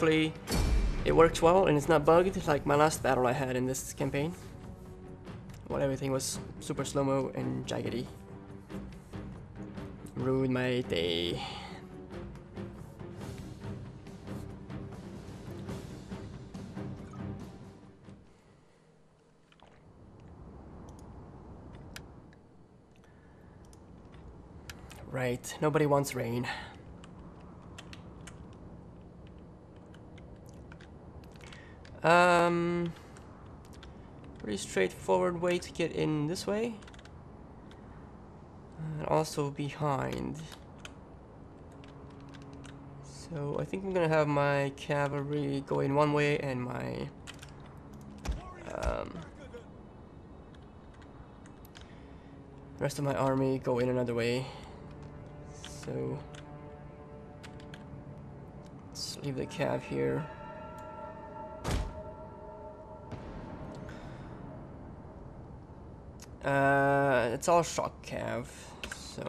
hopefully it works well and it's not bugged like my last battle I had in this campaign, while everything was super slow-mo and jaggedy. Ruined my day. Right, nobody wants rain. Pretty straightforward way to get in this way. And also behind. So I think I'm gonna have my cavalry go in one way and my rest of my army go in another way. So let's leave the cav here. It's all shock cav, so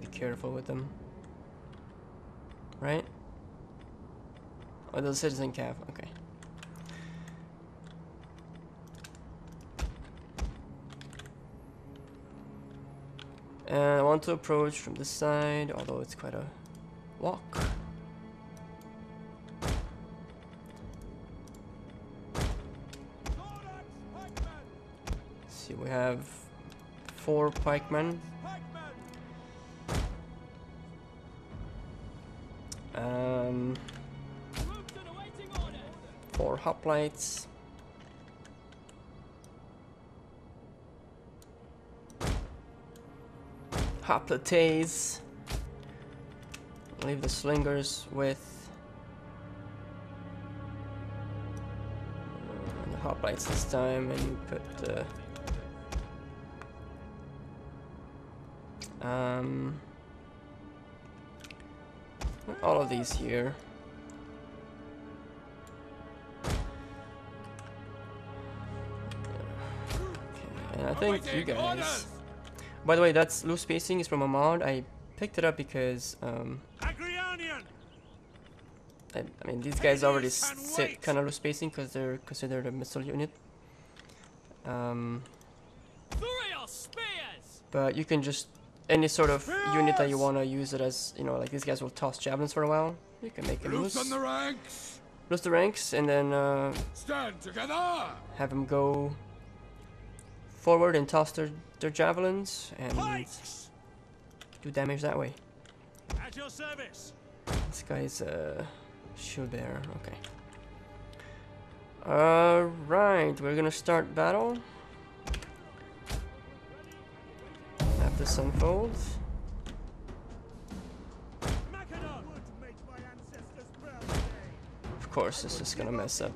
be careful with them, right? Oh, the citizen cav, okay. And I want to approach from this side, although it's quite a walk. We have 4 pikemen. Four hoplites. Hoplites. Leave the slingers with the hoplites this time, and you put the all of these here. Okay, and I think you guys. By the way, that's loose spacing is from a mod. I picked it up because I mean these guys already sit kind of loose spacing because they're considered a missile unit. But you can just any sort of unit that you want to use it as, you know, like these guys will toss javelins for a while. You can make them loose. Loose the ranks and then stand together. Have them go forward and toss their javelins and do damage that way. At your service. This guy's a shield bearer, okay. Alright, we're gonna start battle. This unfolds. Of course, this is gonna mess up.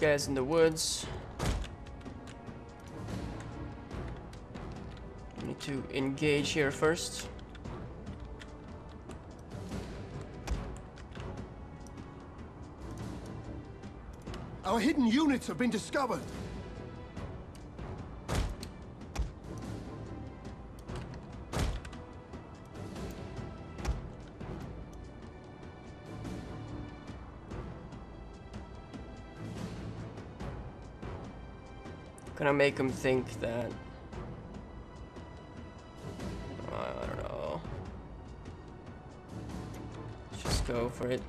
Guys in the woods. We need to engage here first. Our hidden units have been discovered. Gonna make him think that I don't know. Let's just go for it.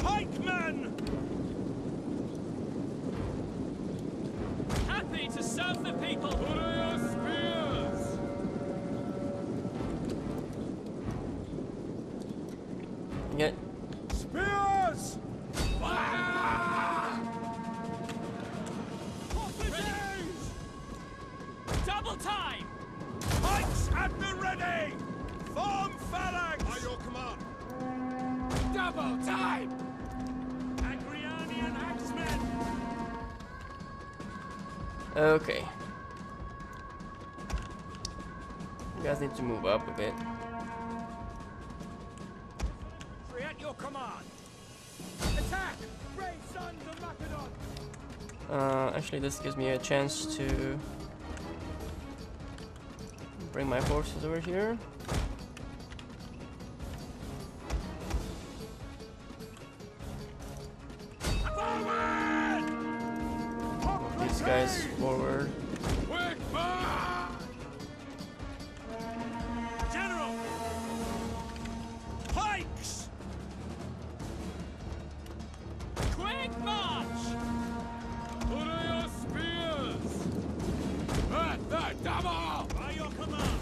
Pikemen! Happy to serve the people. It. Spears! Double time! Pikes at the ready! Form phalanx! By your command! all time! Agrianian axemen! Okay. You guys need to move up a bit. Free at your command! Attack! Brave sons of Macedon! Actually this gives me a chance to bring my forces over here. These guys forward. General, pikes, quick march. Put your spears at the double. By your command.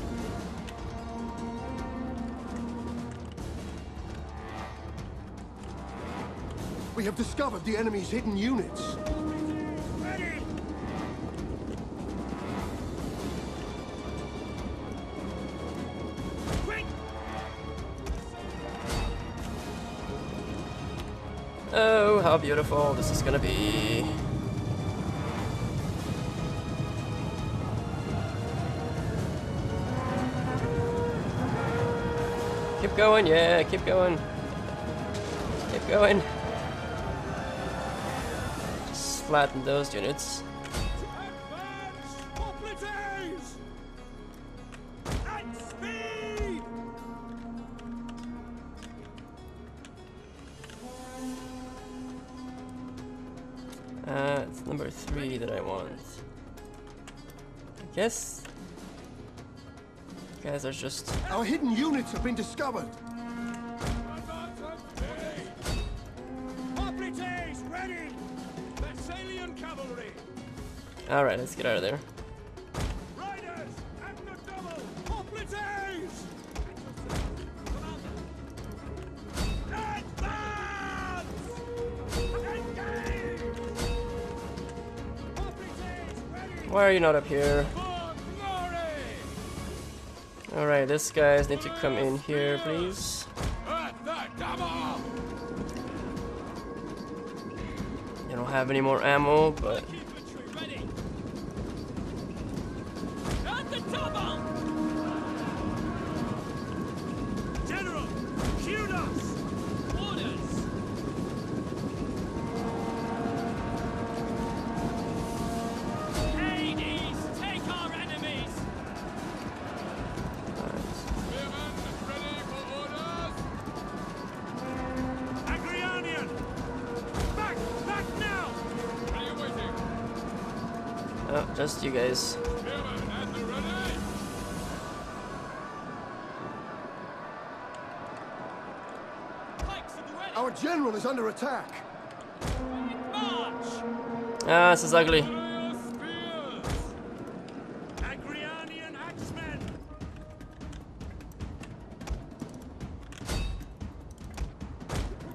We have discovered the enemy's hidden units. Oh, how beautiful this is gonna be. Keep going, yeah, keep going. Keep going. Just flatten those units. It's number 3 that I want. I guess you guys are just... Our hidden units have been discovered! Alright, let's get out of there. Why are you not up here? Alright, these guys need to come in here, please. You don't have any more ammo, but... Oh, just you guys. Our general is under attack. Ah, this is ugly. Agrianian axemen.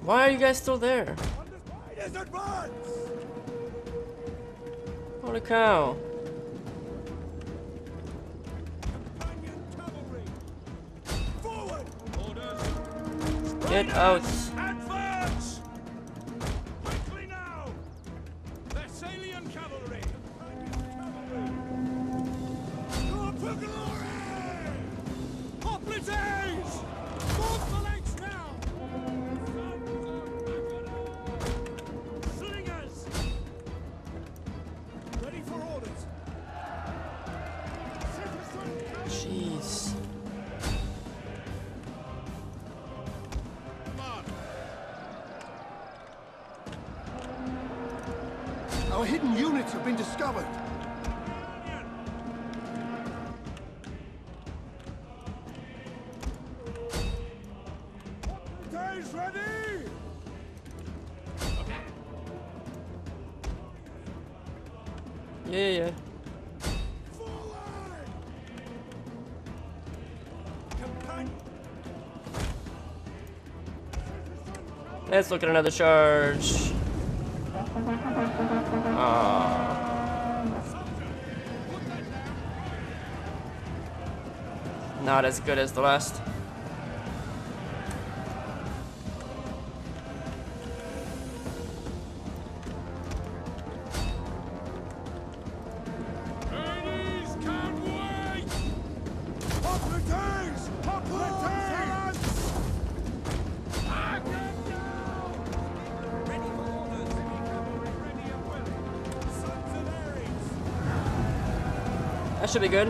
Why are you guys still there? Holy cow. Get out. Advance. Quickly now. Thessalian cavalry. Go for glory. Hoplites. Move the legs now. Slingers. Ready for orders. Jeez. Our hidden units have been discovered. Days ready. Yeah. Let's look at another charge. Not as good as the last. That should be good.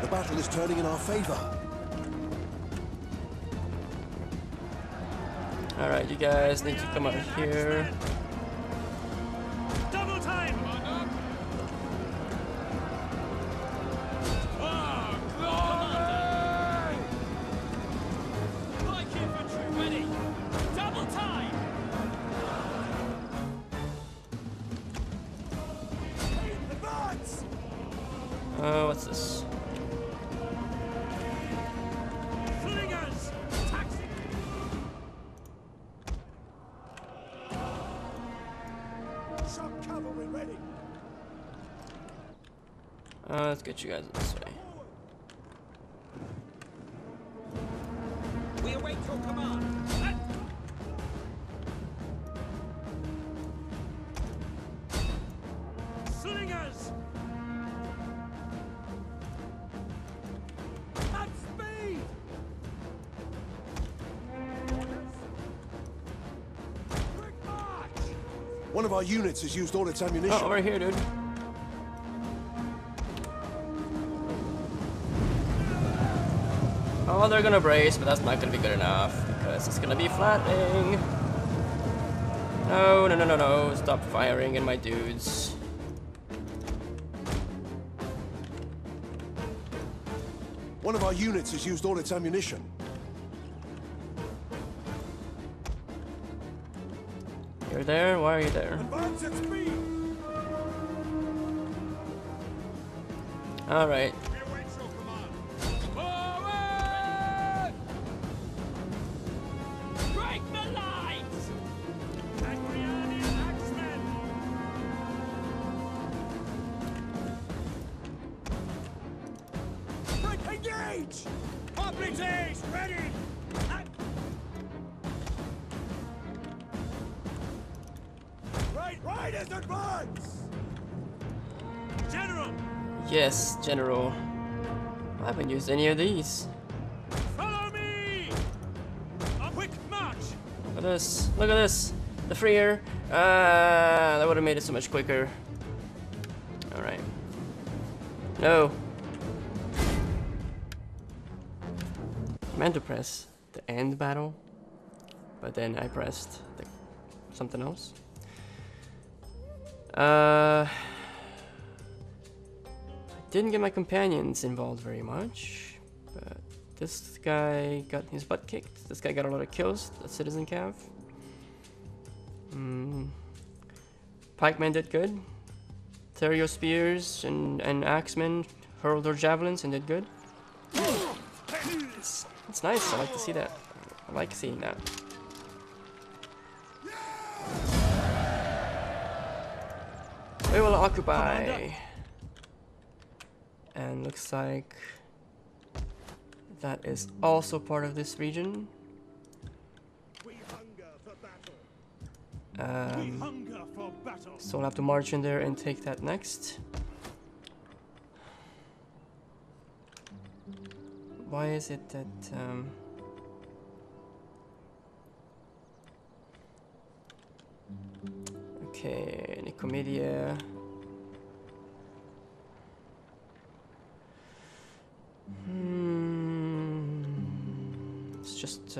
The battle is turning in our favor. All right, you guys need to come out here. Double time. What's this? Slingers, taxi. Shock cavalry ready. Let's get you guys this way. We await your command. Slingers. One of our units has used all its ammunition. Oh, right here, dude. Oh, they're gonna brace, but that's not gonna be good enough because it's gonna be flattening. No, no, no, no, no! Stop firing at my dudes. One of our units has used all its ammunition. You're there? Why are you there? Alright. Break the lights! Engage! RPGs ready! Riders advance! General! Yes, General. I haven't used any of these. Follow me! A quick march! Look at this. Look at this. The freer. That would have made it so much quicker. Alright. No. I meant to press the end battle, but then I pressed the something else. I didn't get my companions involved very much, but this guy got his butt kicked. This guy got a lot of kills, the citizen cav. Pikemen did good. Thyreophoroi spears and axemen hurled their javelins and did good. It's nice, I like to see that. I like seeing that. We will occupy, and looks like that is also part of this region. So we'll have to march in there and take that next. Why is it that okay, Nicomedia. Let's just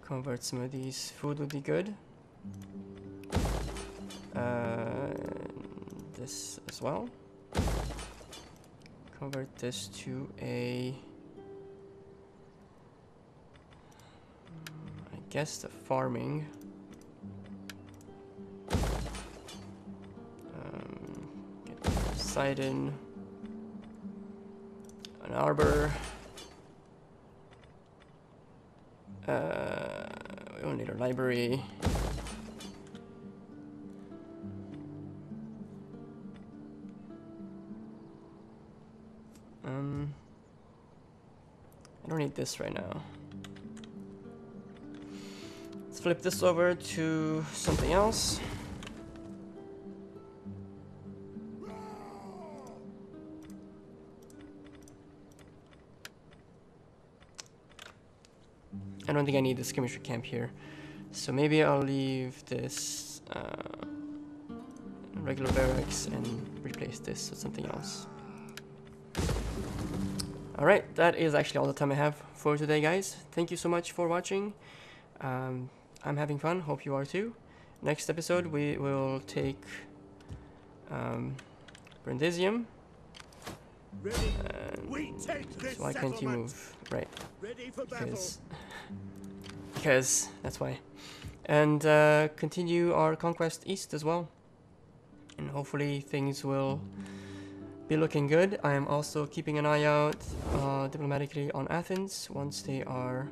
convert some of these. Food would be good. This as well. Convert this to a... I guess the farming. Sidon, an arbor. We don't need a library. I don't need this right now. Let's flip this over to something else. I don't think I need the skirmisher camp here, so maybe I'll leave this regular barracks and replace this with something else. Alright, that is actually all the time I have for today, guys. Thank you so much for watching. I'm having fun, hope you are too. Next episode we will take Brindisium. Why can't you move? Right. Because that's why. And continue our conquest east as well. And hopefully things will be looking good. I am also keeping an eye out diplomatically on Athens. Once they are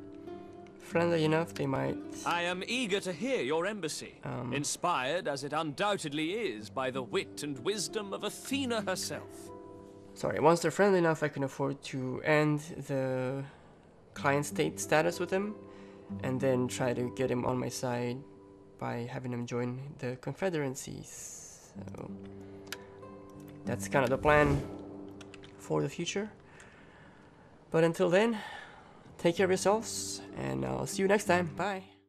friendly enough, they might... I am eager to hear your embassy, inspired as it undoubtedly is by the wit and wisdom of Athena herself. Sorry, once they're friendly enough, I can afford to end the client state status with him and then try to get him on my side by having him join the confederacies. So that's kind of the plan for the future. But until then, take care of yourselves, and I'll see you next time. Bye!